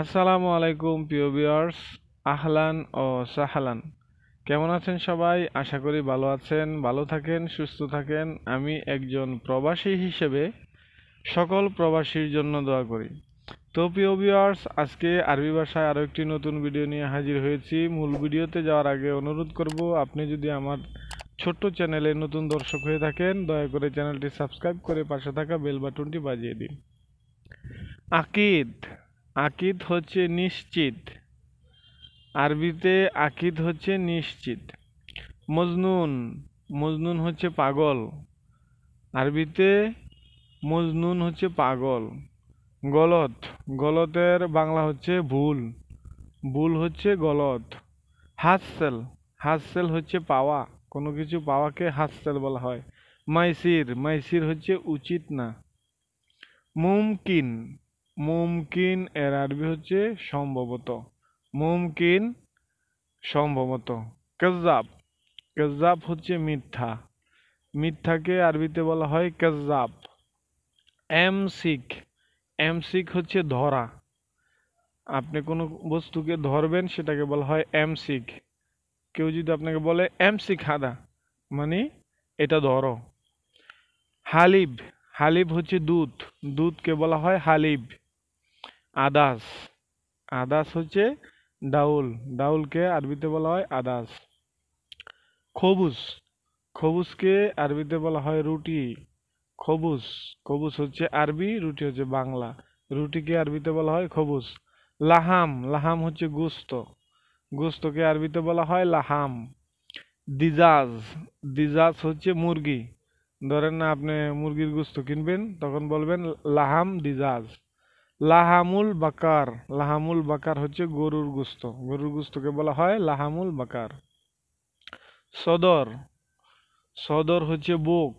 আসসালামু আলাইকুম প্রিয় ভিউয়ার্স, আহলান ও সাহলান। কেমন আছেন সবাই? আশা করি ভালো আছেন, ভালো থাকেন, সুস্থ থাকেন। আমি একজন প্রবাসী হিসেবে সকল প্রবাসীর জন্য দোয়া করি। তো প্রিয় ভিউয়ার্স, আজকে আরবি ভাষায় আরও একটি নতুন ভিডিও নিয়ে হাজির হয়েছি। মূল ভিডিওতে যাওয়ার আগে অনুরোধ করব, আপনি যদি আমার ছোট্ট চ্যানেলে নতুন দর্শক হয়ে থাকেন, দয়া করে চ্যানেলটি সাবস্ক্রাইব করে পাশে থাকা বেল বাটনটি বাজিয়ে দিন। আকিদ। আকিদ হচ্ছে নিশ্চিত, আরবিতে আকিদ হচ্ছে নিশ্চিত। মজনুন। মজনুন হচ্ছে পাগল, আরবিতে মজনুন হচ্ছে পাগল। গলত। গলতের বাংলা হচ্ছে ভুল, ভুল হচ্ছে গলত। হাসসেল। হাসসেল হচ্ছে পাওয়া, কোনো কিছু পাওয়াকে হাসসেল বলা হয়। মাইসির। মাইসির হচ্ছে উচিত না। মুমকিন। মুমকিন এর আরবি হচ্ছে সম্ভবত, মুমকিন সম্ভবত। কাজ্জাব। কাজ্জাব হচ্ছে মিথ্যা, মিথ্যাকে আরবিতে বলা হয় কাজ্জাব। এমসিক। এমসিক হচ্ছে ধরা, আপনি কোনো বস্তুকে ধরবেন সেটাকে বলা হয় এমসিক। কেউ যদি আপনাকে বলে এমসিক হাদা, মানে এটা ধরো। হালিব। হালিব হচ্ছে দুধ, দুধকে বলা হয় হালিব। আদাস। আদাস হচ্ছে ডাউল, ডাউলকে আরবিতে বলা হয় আদাস। খবুস। খবুসকে আরবিতে বলা হয় রুটি। খবুস। খবুস হচ্ছে আরবি, রুটি হচ্ছে বাংলা, রুটিকে আরবিতে বলা হয় খবুস। লাহাম। লাহাম হচ্ছে গোস্ত, গোস্তকে আরবিতে বলা হয় লাহাম। দিজাজ। দিজাজ হচ্ছে মুরগি, ধরেন না আপনি মুরগির গোস্ত কিনবেন, তখন বলবেন লাহাম দিজাজ। লাহামুল বাকার। লাহামুল বাকার হচ্ছে গরুর গোস্ত, গরুর গোস্তকে বলা হয় লাহামুল বাকার। সদর। সদর হচ্ছে বুক,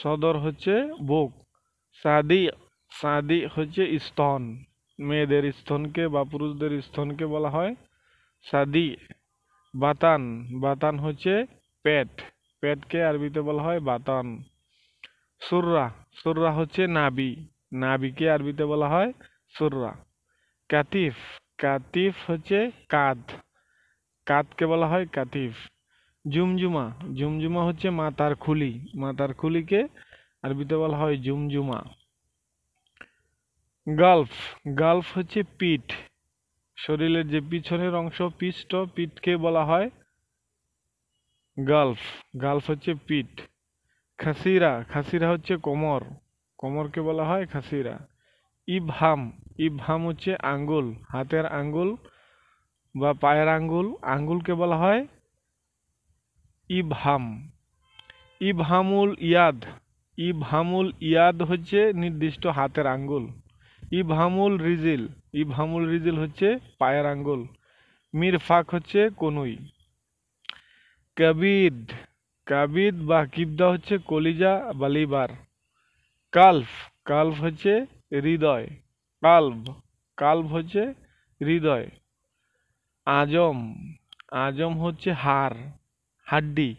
সদর হচ্ছে বুক। সাদি। সাদি হচ্ছে স্তন, মেয়েদের স্তনকে বা পুরুষদের স্তনকে বলা হয় সাদি। বাতান। বাতান হচ্ছে পেট, পেটকে আরবিতে বলা হয় বাতান। সুররা। সুররা হচ্ছে নাবি, নাবিকে আরবিতে বলা হয় সুররা। কাতিফ। কাতিফ হচ্ছে কাঁধ, কাঁধকে বলা হয় কাতিফ। জুমজুমা। জুমজুমা হচ্ছে মাথার খুলি, মাথার খুলিকে আরবিতে বলা হয় জুমজুমা। গালফ। গালফ হচ্ছে পিঠ, শরীরের যে পিছনের অংশ পিষ্ট, পিঠকে বলা হয় গালফ। গালফ হচ্ছে পিঠ। খাসিরা। খাসিরা হচ্ছে কোমর, কোমরকে বলা হয় খাসিরা। ইবহাম। ইবহাম হচ্ছে আঙ্গুল, হাতের আঙ্গুল বা পায়ের আঙ্গুল, আঙ্গুলকে বলা হয় ইবহাম। ইবহামুল ইয়াদ। ইবহামুল ইয়াদ হচ্ছে নির্দিষ্ট হাতের আঙ্গুল। ইবহামুল রিজিল। ইবহামুল রিজিল হচ্ছে পায়ের আঙ্গুল। মিরফাক হচ্ছে কনুই। কাবিদ। কাবিদ বা কিবদা হচ্ছে কলিজা বা লিভার। কালভ। কালভ হচ্ছে হৃদয়, কালভ। কালভ হচ্ছে হৃদয়। আজম। আজম হচ্ছে হাড়, হাড্ডি,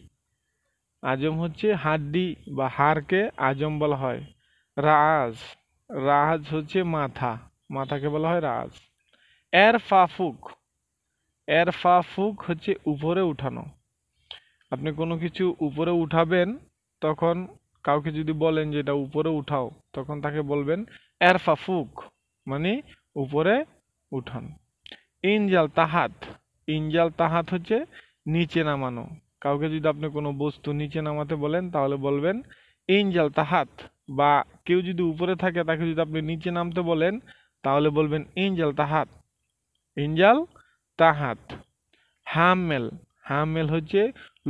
আজম হচ্ছে হাড্ডি বা হাড়কে আজম বলা হয়। রাজ। রাজ হচ্ছে মাথা, মাথাকে বলা হয় রাজ। এরফাফুক। এরফাফুক হচ্ছে উপরে উঠানো, আপনি কোনো কিছু উপরে উঠাবেন, তখন কাউকে যদি বলেন যে এটা উপরে উঠাও, তখন তাকে বলবেন এরফাফুক, মানে উপরে উঠান। ইনজাল তাহাত। ইনজাল তাহাত হচ্ছে নিচে নামানো, কাউকে যদি আপনি কোনো বস্তু নিচে নামাতে বলেন তাহলে বলবেন ইনজাল তাহাত, বা কেউ যদি উপরে থাকে তাকে যদি আপনি নিচে নামতে বলেন তাহলে বলবেন ইনজাল তাহাত। ইনজাল তাহাত। হামেল। হামেল হচ্ছে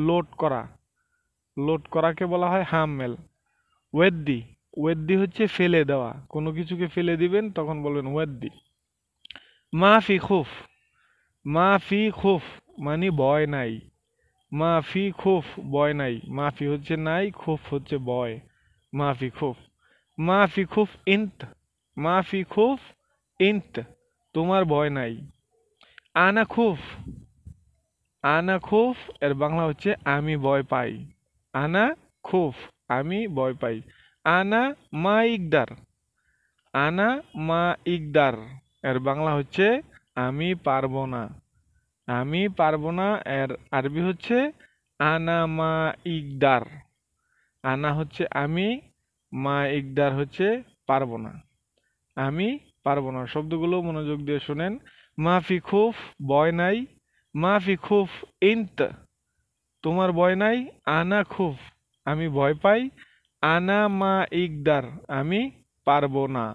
লোড করা, লোড করাকে বলা হয় হামেল। ওয়েদ্দি। ওয়েদ্দি হচ্ছে ফেলে দেওয়া, কোনো কিছুকে ফেলে দিবেন তখন বলবেন ওয়েদ্দি। মাফি খুফ। মাফি খুফ মানে ভয় নাই, মাফি খুফ ভয় নাই। মাফি হচ্ছে নাই, খুফ হচ্ছে ভয়। মাফি খুফ। মাফি খুফ ইন্ত। মাফি খুফ ইন্ত, তোমার ভয় নাই। আনা খুফ। আনা খুফ এর বাংলা হচ্ছে আমি ভয় পাই। আনা খুফ, আমি ভয় পাই। আনা মা ইকদার। আনা মা ইকদার এর বাংলা হচ্ছে আমি পারবো না। আমি পারবো না এর আরবি হচ্ছে আনা মা ইকদার। আনা হচ্ছে আমি, মা ইকদার হচ্ছে পারবো না। আমি পারবো না শব্দগুলো মনোযোগ দিয়ে শোনেন। মাফি খুফ, ভয় নাই। মাফি খুফ ইন্ত, তোমার ভয় নাই। আনা খুফ, আমি ভয় পাই। আনা মা ইকদার, আমি পারবো না।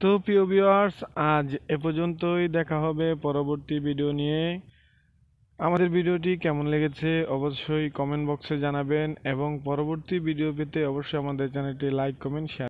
তো প্রিয় ভিউয়ার্স, আজ এ পর্যন্তই। দেখা হবে পরবর্তী ভিডিও নিয়ে। আমাদের ভিডিওটি কেমন লেগেছে অবশ্যই কমেন্ট বক্সে জানাবেন এবং পরবর্তী ভিডিও পেতে অবশ্যই আমাদের চ্যানেলটি লাইক, কমেন্ট, শেয়ার